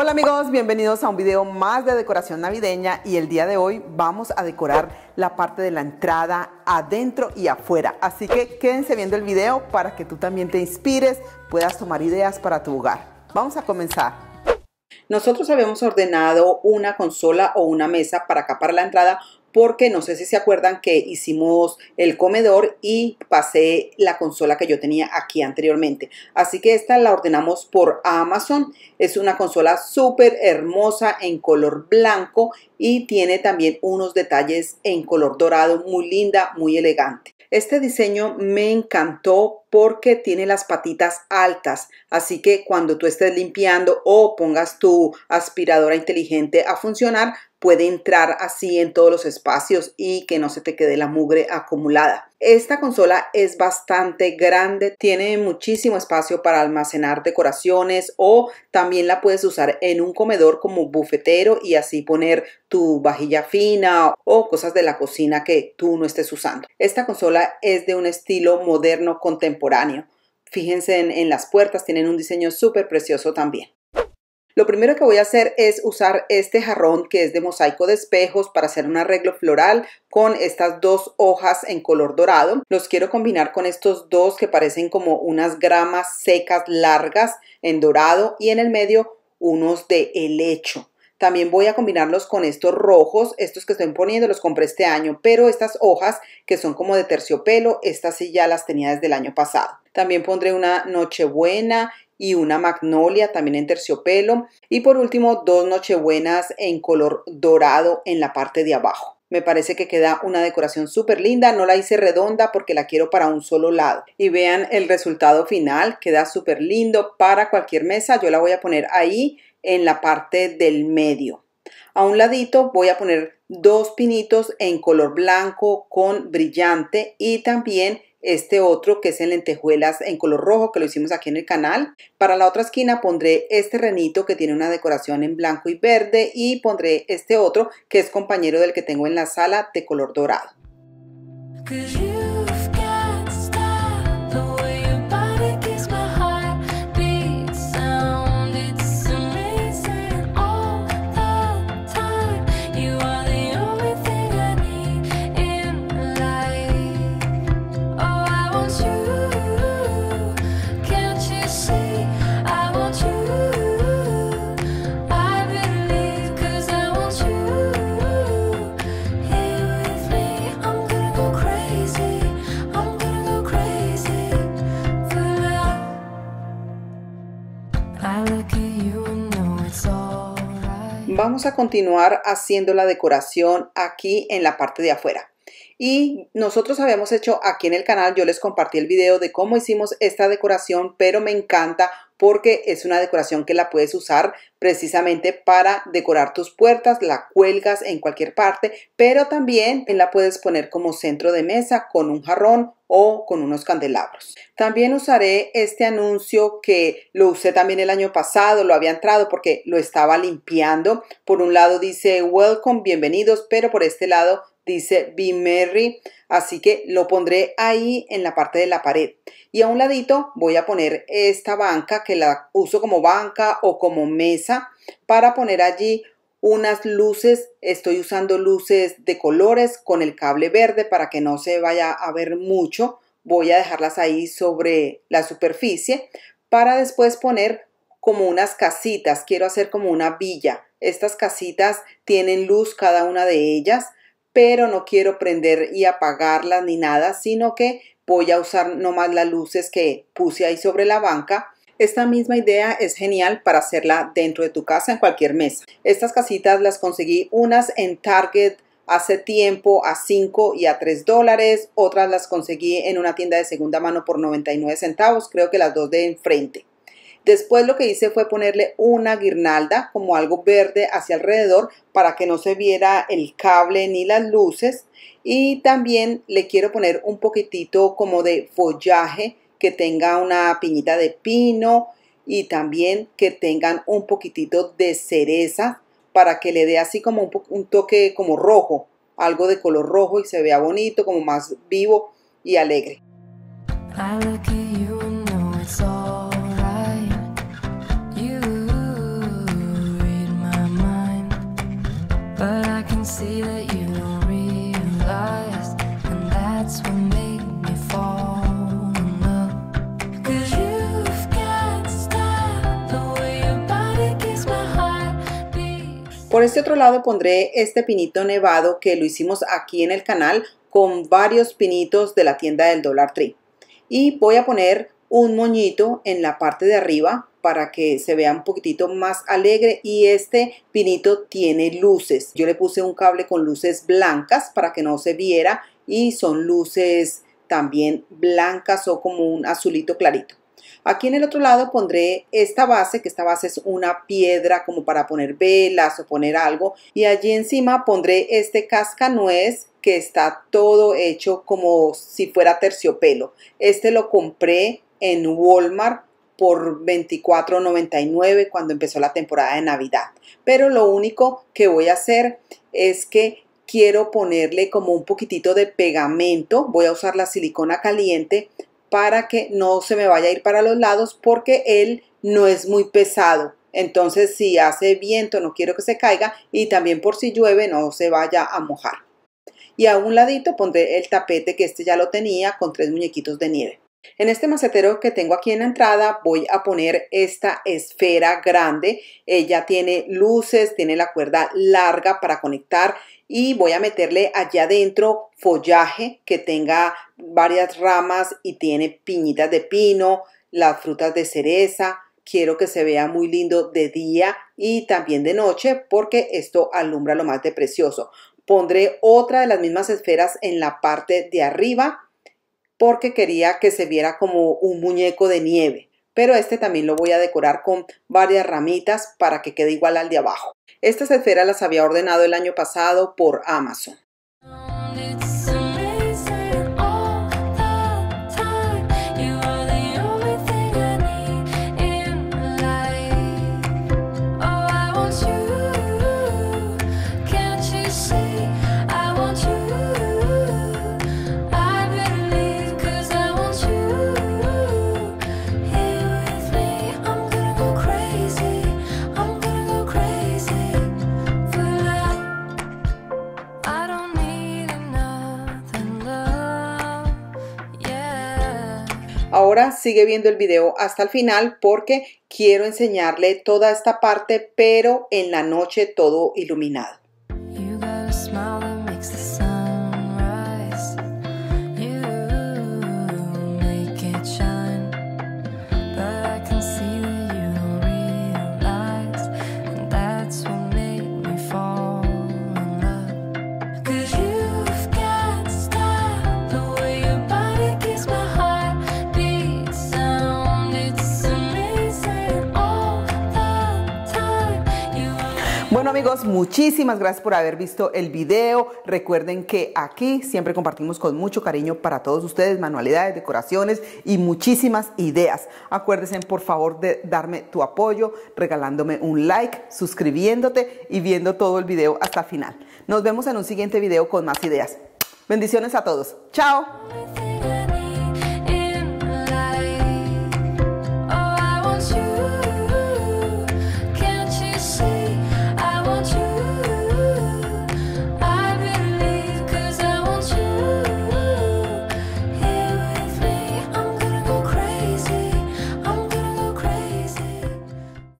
Hola amigos, bienvenidos a un video más de decoración navideña y el día de hoy vamos a decorar la parte de la entrada adentro y afuera, así que quédense viendo el video para que tú también te inspires, puedas tomar ideas para tu hogar. Vamos a comenzar. Nosotros habíamos ordenado una consola o una mesa para acá para la entrada porque no sé si se acuerdan que hicimos el comedor y pasé la consola que yo tenía aquí anteriormente. Así que esta la ordenamos por Amazon. Es una consola súper hermosa en color blanco y tiene también unos detalles en color dorado, muy linda, muy elegante. Este diseño me encantó porque tiene las patitas altas, así que cuando tú estés limpiando o pongas tu aspiradora inteligente a funcionar, puede entrar así en todos los espacios y que no se te quede la mugre acumulada. Esta consola es bastante grande, tiene muchísimo espacio para almacenar decoraciones o también la puedes usar en un comedor como bufetero y así poner tu vajilla fina o cosas de la cocina que tú no estés usando. Esta consola es de un estilo moderno contemporáneo. Fíjense en las puertas, tienen un diseño súper precioso también. Lo primero que voy a hacer es usar este jarrón que es de mosaico de espejos para hacer un arreglo floral con estas dos hojas en color dorado. Los quiero combinar con estos dos que parecen como unas gramas secas largas en dorado y en el medio unos de helecho. También voy a combinarlos con estos rojos, estos que estoy poniendo los compré este año, pero estas hojas que son como de terciopelo, estas sí ya las tenía desde el año pasado. También pondré una nochebuena y una magnolia también en terciopelo y por último dos nochebuenas en color dorado en la parte de abajo. Me parece que queda una decoración súper linda, no la hice redonda porque la quiero para un solo lado. Y vean el resultado final, queda súper lindo para cualquier mesa, yo la voy a poner ahí en la parte del medio. A un ladito voy a poner dos pinitos en color blanco con brillante y también este otro que es en lentejuelas en color rojo que lo hicimos aquí en el canal. Para la otra esquina pondré este renito que tiene una decoración en blanco y verde y pondré este otro que es compañero del que tengo en la sala de color dorado. Vamos a continuar haciendo la decoración aquí en la parte de afuera. Y nosotros habíamos hecho aquí en el canal, yo les compartí el video de cómo hicimos esta decoración, pero me encanta porque es una decoración que la puedes usar precisamente para decorar tus puertas, la cuelgas en cualquier parte, pero también la puedes poner como centro de mesa con un jarrón o con unos candelabros. También usaré este anuncio que lo usé también el año pasado, lo había entrado porque lo estaba limpiando. Por un lado dice welcome, bienvenidos, pero por este lado dice Be Merry, así que lo pondré ahí en la parte de la pared. Y a un ladito voy a poner esta banca que la uso como banca o como mesa para poner allí unas luces. Estoy usando luces de colores con el cable verde para que no se vaya a ver mucho. Voy a dejarlas ahí sobre la superficie para después poner como unas casitas. Quiero hacer como una villa. Estas casitas tienen luz cada una de ellas, pero no quiero prender y apagarlas ni nada, sino que voy a usar nomás las luces que puse ahí sobre la banca. Esta misma idea es genial para hacerla dentro de tu casa, en cualquier mesa. Estas casitas las conseguí unas en Target hace tiempo a $5 y a $3, otras las conseguí en una tienda de segunda mano por 99 centavos, creo que las dos de enfrente. Después lo que hice fue ponerle una guirnalda como algo verde hacia alrededor para que no se viera el cable ni las luces y también le quiero poner un poquitito como de follaje que tenga una piñita de pino y también que tengan un poquitito de cereza para que le dé así como un toque como rojo, algo de color rojo y se vea bonito, como más vivo y alegre. can see that you don't realize, and that's what made me fall in love. 'Cause you've got style, the way your body keeps my heart beats. Por este otro lado pondré este pinito nevado que lo hicimos aquí en el canal con varios pinitos de la tienda del Dollar Tree. Y voy a poner un moñito en la parte de arriba para que se vea un poquitito más alegre, y este pinito tiene luces. Yo le puse un cable con luces blancas para que no se viera, y son luces también blancas o como un azulito clarito. Aquí en el otro lado pondré esta base, que esta base es una piedra como para poner velas o poner algo, y allí encima pondré este cascanuez que está todo hecho como si fuera terciopelo. Este lo compré en Walmart por $24.99 cuando empezó la temporada de Navidad, pero lo único que voy a hacer es que quiero ponerle como un poquitito de pegamento. Voy a usar la silicona caliente para que no se me vaya a ir para los lados, porque él no es muy pesado. Entonces, si hace viento, no quiero que se caiga, y también por si llueve no se vaya a mojar. Y a un ladito pondré el tapete, que este ya lo tenía, con 3 muñequitos de nieve. En este macetero que tengo aquí en la entrada voy a poner esta esfera grande. Ella tiene luces, tiene la cuerda larga para conectar, y voy a meterle allá adentro follaje que tenga varias ramas y tiene piñitas de pino, las frutas de cereza. Quiero que se vea muy lindo de día y también de noche, porque esto alumbra lo más de precioso. Pondré otra de las mismas esferas en la parte de arriba, porque quería que se viera como un muñeco de nieve, pero este también lo voy a decorar con varias ramitas para que quede igual al de abajo. Estas esferas las había ordenado el año pasado por Amazon. Ahora sigue viendo el video hasta el final, porque quiero enseñarle toda esta parte, pero en la noche todo iluminado. Bueno amigos, muchísimas gracias por haber visto el video. Recuerden que aquí siempre compartimos con mucho cariño para todos ustedes manualidades, decoraciones y muchísimas ideas. Acuérdense por favor de darme tu apoyo regalándome un like, suscribiéndote y viendo todo el video hasta el final. Nos vemos en un siguiente video con más ideas. Bendiciones a todos. Chao.